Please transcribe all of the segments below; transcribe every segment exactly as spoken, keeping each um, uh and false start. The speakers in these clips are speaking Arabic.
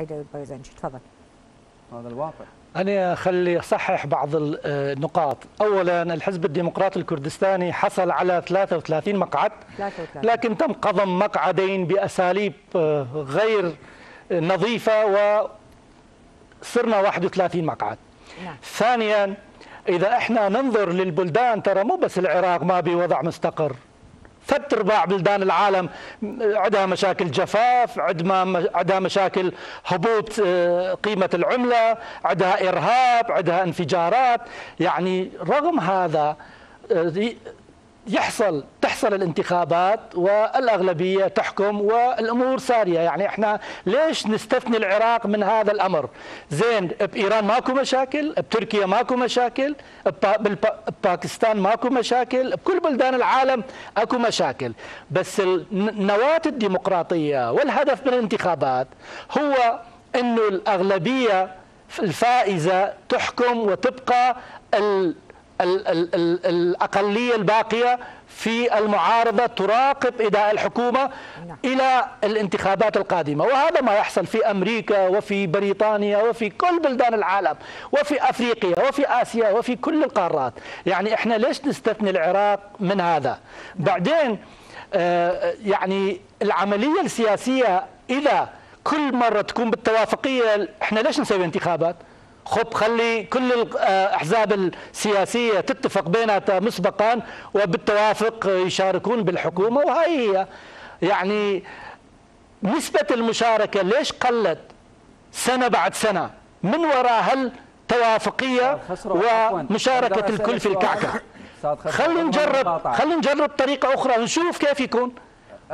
حيدر البرزنجي. تفضل. هذا الواقع. أنا خلي أصحح بعض النقاط. أولا، الحزب الديمقراطي الكردستاني حصل على ثلاثة وثلاثين مقعد، لكن تم قضم مقعدين بأساليب غير نظيفة وصرنا واحد وثلاثين مقعد. نعم. ثانيا، إذا إحنا ننظر للبلدان، ترى مو بس العراق ما بوضع مستقر، ثلاث أرباع بلدان العالم عندها مشاكل جفاف، عندها مشاكل هبوط قيمة العملة، عندها إرهاب، عندها انفجارات. يعني رغم هذا يحصل تحصل الانتخابات والأغلبية تحكم والأمور سارية. يعني احنا ليش نستثني العراق من هذا الأمر؟ زين، بإيران ماكو مشاكل، بتركيا ماكو مشاكل، بباكستان ماكو مشاكل، بكل بلدان العالم اكو مشاكل، بس النواة الديمقراطية والهدف من الانتخابات هو انه الأغلبية الفائزة تحكم وتبقى ال الأقلية الباقية في المعارضة تراقب أداء الحكومة إلى الانتخابات القادمة. وهذا ما يحصل في أمريكا وفي بريطانيا وفي كل بلدان العالم وفي أفريقيا وفي آسيا وفي كل القارات. يعني إحنا ليش نستثني العراق من هذا؟ بعدين يعني العملية السياسية إذا كل مرة تكون بالتوافقية، إحنا ليش نسوي انتخابات؟ خب خلي كل الأحزاب السياسية تتفق بيناتها مسبقا وبالتوافق يشاركون بالحكومة، وهي هي. يعني نسبة المشاركة ليش قلت سنة بعد سنة من وراء هالتوافقية ومشاركة الكل في الكعكة؟ خلي نجرب خلي نجرب طريقة أخرى نشوف كيف يكون،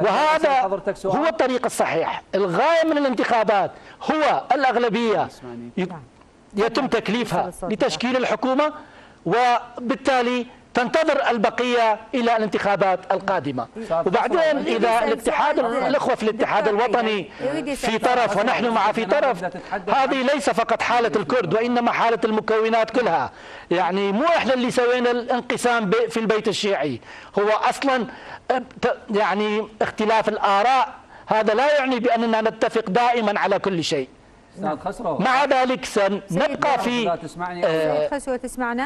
وهذا هو الطريق الصحيح. الغاية من الانتخابات هو الأغلبية يتم تكليفها لتشكيل الحكومة، وبالتالي تنتظر البقية إلى الانتخابات القادمة. وبعدين إذا الاتحاد الأخوة في الاتحاد الوطني في طرف ونحن مع في طرف، هذه ليس فقط حالة الكرد وإنما حالة المكونات كلها. يعني مو إحنا اللي سوينا الانقسام في البيت الشيعي، هو أصلا يعني اختلاف الآراء هذا لا يعني بأننا نتفق دائما على كل شيء. مع ذلك سنبقى في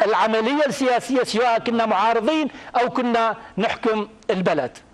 العملية السياسية سواء كنا معارضين أو كنا نحكم البلد.